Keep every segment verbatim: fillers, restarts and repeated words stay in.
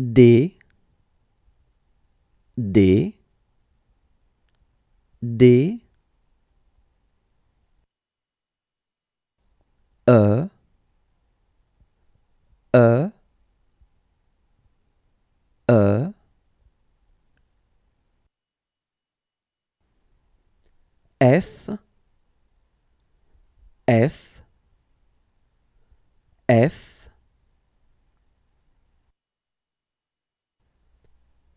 D, D, D. E, E, E. F, F, F.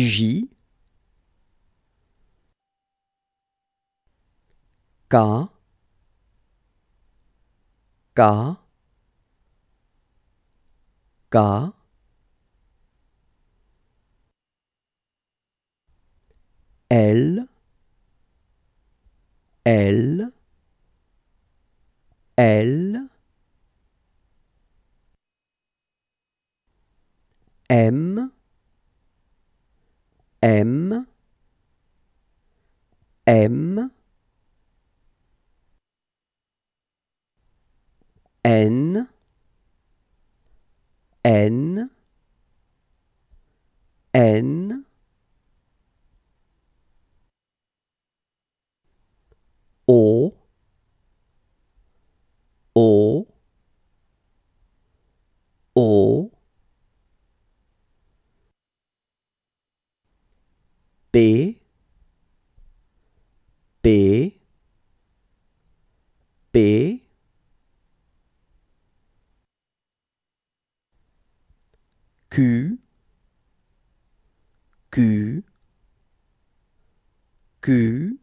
J, J, J. K, K, K. L, L, L. M, M, M. N, N, N. O, O, O. P, P, P. Q, Q, Q.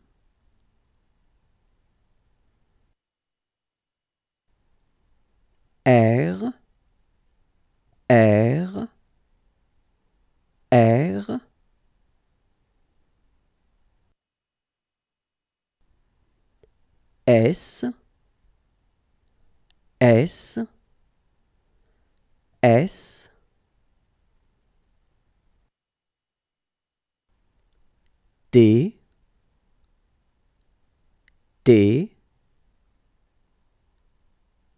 R, R, R. S, S, S. T, T,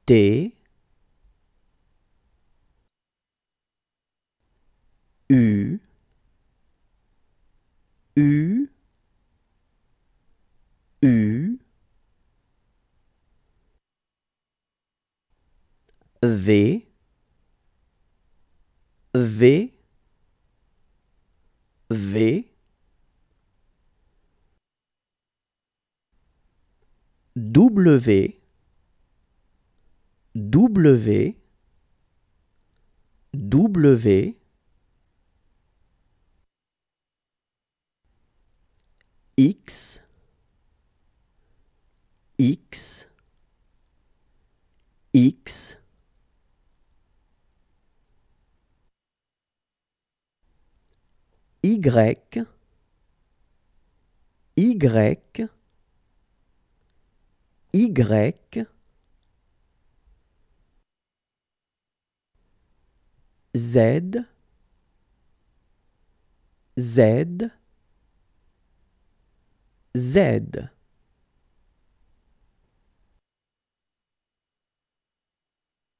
T. U, U, U. V, V, V. W, W, W. X, X, X. Y, Y, Y. Z, Z, Z.